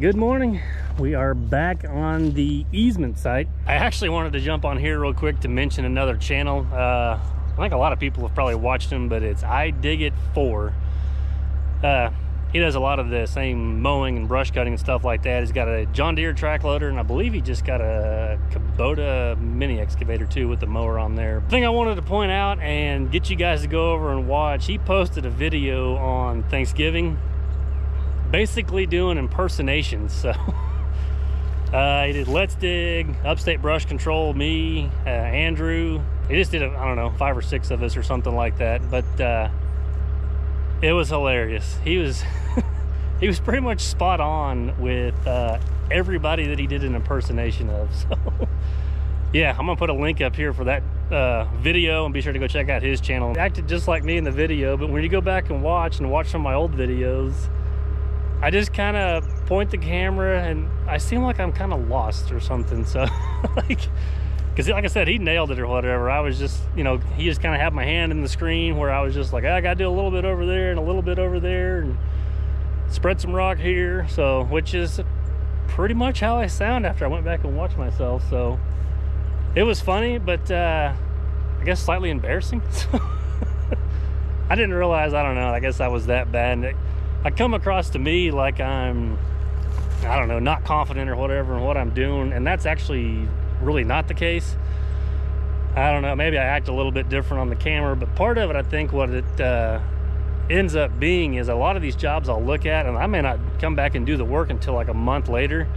Good morning. We are back on the easement site. I actually wanted to jump on here real quick to mention another channel. I think a lot of people have probably watched them, but it's IDigIt4. He does a lot of the same mowing and brush cutting and stuff like that. He's got a John Deere track loader, and I believe he just got a Kubota mini excavator too with the mower on there. The thing I wanted to point out and get you guys to go over and watch, he posted a video on Thanksgiving basically doing impersonations. So he did Let's Dig, Upstate Brush Control, me, Andrew. He just did, I don't know, 5 or 6 of us or something like that. But it was hilarious. He was he was pretty much spot on with everybody that he did an impersonation of. So yeah, I'm gonna put a link up here for that video, and be sure to go check out his channel. He acted just like me in the video, but when you go back and watch some of my old videos, I just kind of point the camera and I seem like I'm kind of lost or something. So like I said, he nailed it or whatever. I was just, you know, he just kind of had my hand in the screen where I was just like, I gotta do a little bit over there and a little bit over there and spread some rock here. So, which is pretty much how I sound after I went back and watched myself. So it was funny, but I guess slightly embarrassing. I didn't realize, I don't know, I guess I was that bad. And I come across to me like I'm, I don't know, not confident or whatever in what I'm doing, and that's actually really not the case. I don't know, maybe I act a little bit different on the camera, but part of it, I think what it ends up being is a lot of these jobs I'll look at, and I may not come back and do the work until like a month later,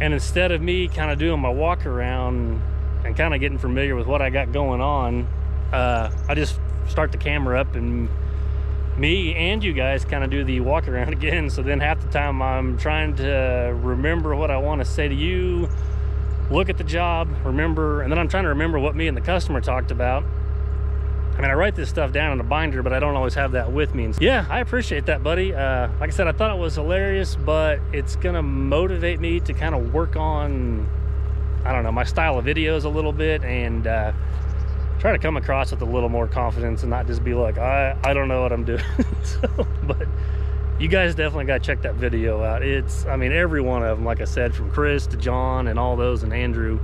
and instead of me kind of doing my walk around and kind of getting familiar with what I got going on, I just start the camera up and me and you guys kind of do the walk around again. So then half the time I'm trying to remember what I want to say to you, look at the job, remember, and then I'm trying to remember what me and the customer talked about. I mean, I write this stuff down in a binder, but I don't always have that with me. And yeah, I appreciate that, buddy. Like I said, I thought it was hilarious, but it's gonna motivate me to kind of work on, I don't know, my style of videos a little bit, and try to come across with a little more confidence and not just be like, I don't know what I'm doing. So, but you guys definitely got to check that video out. It's, I mean, every one of them, like I said, from Chris to John and all those, and Andrew,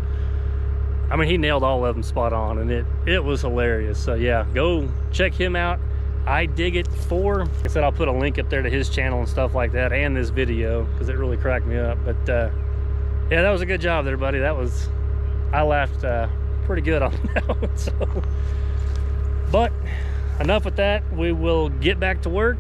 I mean, he nailed all of them spot on, and it was hilarious. So yeah, go check him out, IDigIt4. Like I said, I'll put a link up there to his channel and stuff like that, and this video, because it really cracked me up. But yeah, that was a good job there, buddy. That was, I laughed pretty good on that one. So, but enough with that, we will get back to work.